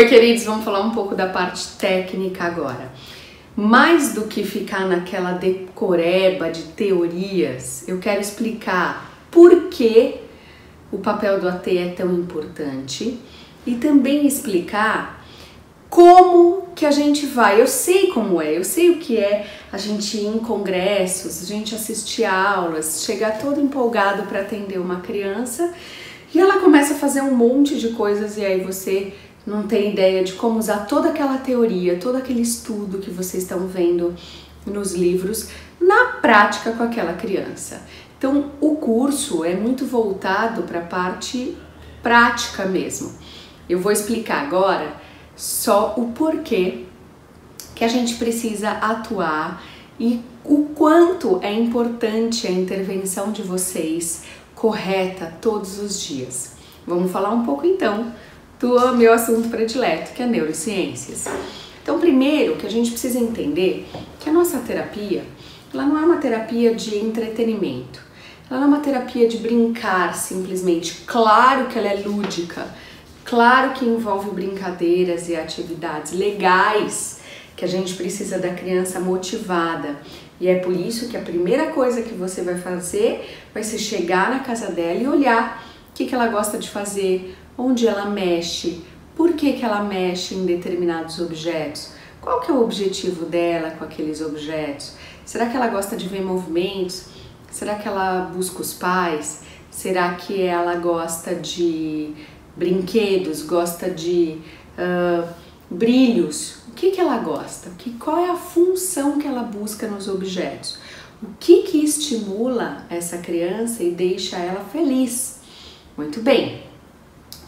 Oi, queridos, vamos falar um pouco da parte técnica agora. Mais do que ficar naquela decoreba de teorias, eu quero explicar por que o papel do AT é tão importante e também explicar como que a gente vai. Eu sei como é, eu sei o que é a gente ir em congressos, a gente assistir aulas, chegar todo empolgado para atender uma criança e ela começa a fazer um monte de coisas e aí você não tem ideia de como usar toda aquela teoria, todo aquele estudo que vocês estão vendo nos livros, na prática com aquela criança. Então, o curso é muito voltado para a parte prática mesmo. Eu vou explicar agora só o porquê que a gente precisa atuar e o quanto é importante a intervenção de vocês correta todos os dias. Vamos falar um pouco então do meu assunto predileto, que é neurociências. Então, primeiro que a gente precisa entender que a nossa terapia, ela não é uma terapia de entretenimento, ela não é uma terapia de brincar simplesmente. Claro que ela é lúdica, claro que envolve brincadeiras e atividades legais que a gente precisa da criança motivada. E é por isso que a primeira coisa que você vai fazer vai ser chegar na casa dela e olhar o que ela gosta de fazer, onde ela mexe, por que que ela mexe em determinados objetos, qual que é o objetivo dela com aqueles objetos, será que ela gosta de ver movimentos, será que ela busca os pais, será que ela gosta de brinquedos, gosta de brilhos, o que que ela gosta, qual é a função que ela busca nos objetos, o que que estimula essa criança e deixa ela feliz. Muito bem.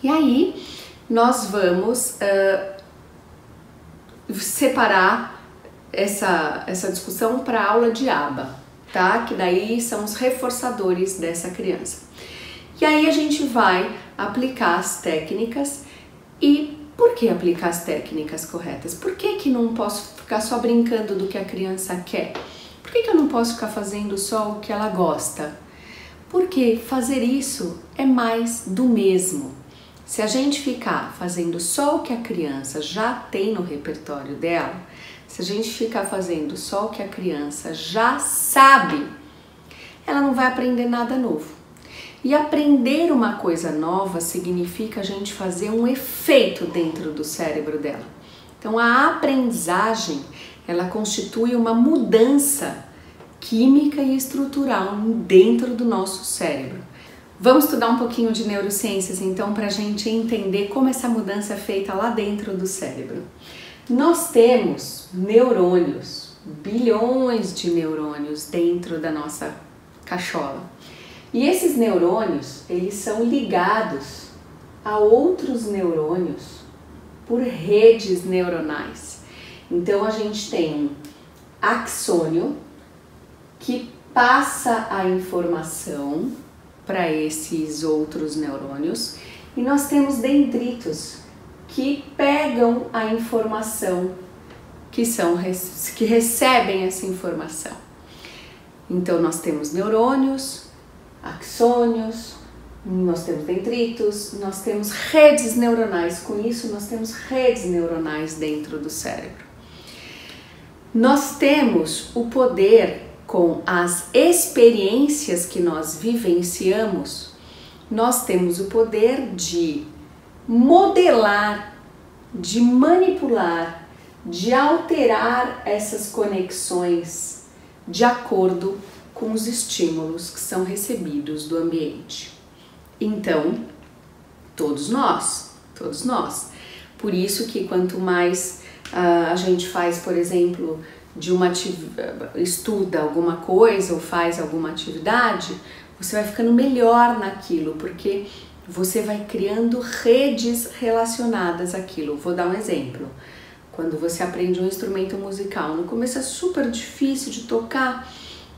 E aí, nós vamos separar essa discussão para aula de ABA, tá? Que daí são os reforçadores dessa criança. E aí a gente vai aplicar as técnicas. E por que aplicar as técnicas corretas? Por que que não posso ficar só brincando do que a criança quer? Por que que eu não posso ficar fazendo só o que ela gosta? Porque fazer isso é mais do mesmo. Se a gente ficar fazendo só o que a criança já tem no repertório dela, se a gente ficar fazendo só o que a criança já sabe, ela não vai aprender nada novo. E aprender uma coisa nova significa a gente fazer um efeito dentro do cérebro dela. Então, a aprendizagem, ela constitui uma mudança química e estrutural dentro do nosso cérebro. Vamos estudar um pouquinho de neurociências, então, para a gente entender como essa mudança é feita lá dentro do cérebro. Nós temos neurônios, bilhões de neurônios dentro da nossa cachola. E esses neurônios, eles são ligados a outros neurônios por redes neuronais. Então, a gente tem um axônio que passa a informação para esses outros neurônios, e nós temos dendritos que pegam a informação, que recebem essa informação. Então nós temos neurônios, axônios, nós temos dendritos, nós temos redes neuronais, com isso nós temos redes neuronais dentro do cérebro. Nós temos o poder. Com as experiências que nós vivenciamos, nós temos o poder de modelar, de manipular, de alterar essas conexões de acordo com os estímulos que são recebidos do ambiente. Então, todos nós. Por isso que quanto mais a gente faz, por exemplo, estuda alguma coisa ou faz alguma atividade, você vai ficando melhor naquilo, porque você vai criando redes relacionadas àquilo. Vou dar um exemplo. Quando você aprende um instrumento musical, no começo é super difícil de tocar,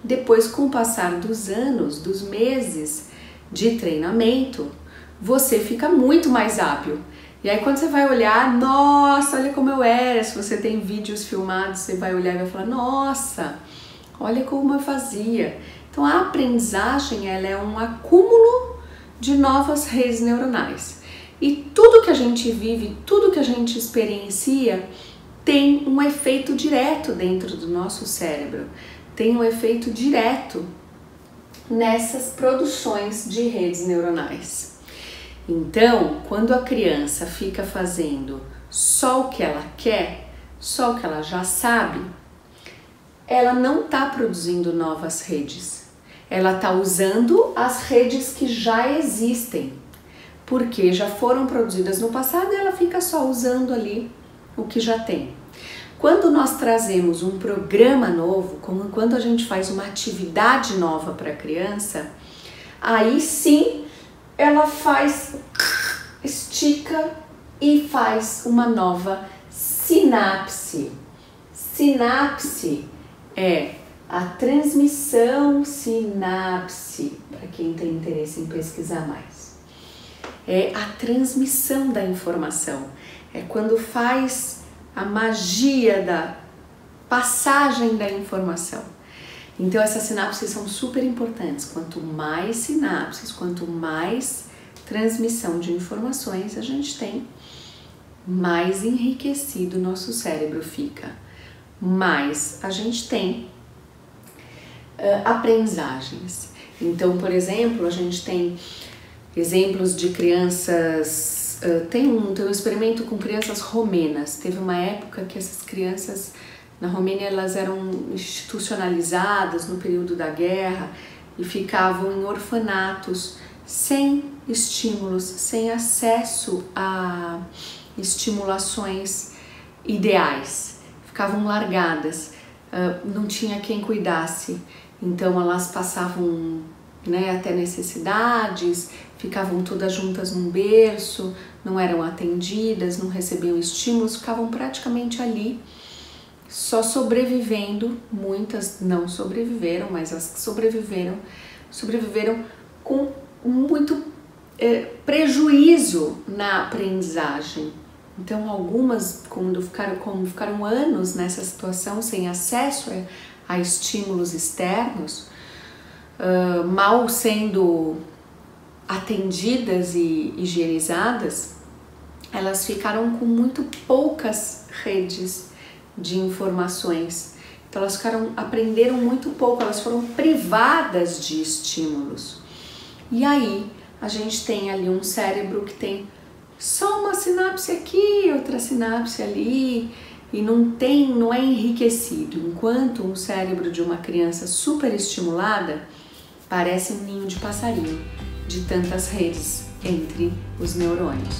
depois, com o passar dos anos, dos meses de treinamento, você fica muito mais hábil. E aí quando você vai olhar, nossa, olha como eu era. Se você tem vídeos filmados, você vai olhar e vai falar, nossa, olha como eu fazia. Então a aprendizagem, ela é um acúmulo de novas redes neuronais. E tudo que a gente vive, tudo que a gente experiencia tem um efeito direto dentro do nosso cérebro, tem um efeito direto nessas produções de redes neuronais. Então, quando a criança fica fazendo só o que ela quer, só o que ela já sabe, ela não está produzindo novas redes, ela está usando as redes que já existem, porque já foram produzidas no passado e ela fica só usando ali o que já tem. Quando nós trazemos um programa novo, como quando a gente faz uma atividade nova para a criança, aí sim ela faz, estica e faz uma nova sinapse. Sinapse é a transmissão sinapse, para quem tem interesse em pesquisar mais. É a transmissão da informação. É quando faz a magia da passagem da informação. Então essas sinapses são super importantes. Quanto mais sinapses, quanto mais transmissão de informações a gente tem, mais enriquecido o nosso cérebro fica, mais a gente tem aprendizagens. Então, por exemplo, a gente tem exemplos de crianças. Tem um experimento com crianças romenas. Teve uma época que essas crianças na Romênia elas eram institucionalizadas no período da guerra e ficavam em orfanatos sem estímulos, sem acesso a estimulações ideais. Ficavam largadas, não tinha quem cuidasse, então elas passavam, né, até necessidades, ficavam todas juntas num berço, não eram atendidas, não recebiam estímulos, ficavam praticamente ali, só sobrevivendo. Muitas não sobreviveram, mas as que sobreviveram, sobreviveram com muito prejuízo na aprendizagem. Então algumas, como ficaram anos nessa situação, sem acesso a estímulos externos, mal sendo atendidas e higienizadas, elas ficaram com muito poucas redes de informações. Então elas aprenderam muito pouco, elas foram privadas de estímulos. E aí a gente tem ali um cérebro que tem só uma sinapse aqui, outra sinapse ali, e não é enriquecido. Enquanto um cérebro de uma criança super estimulada parece um ninho de passarinho, de tantas redes entre os neurônios.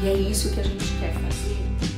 E é isso que a gente quer fazer.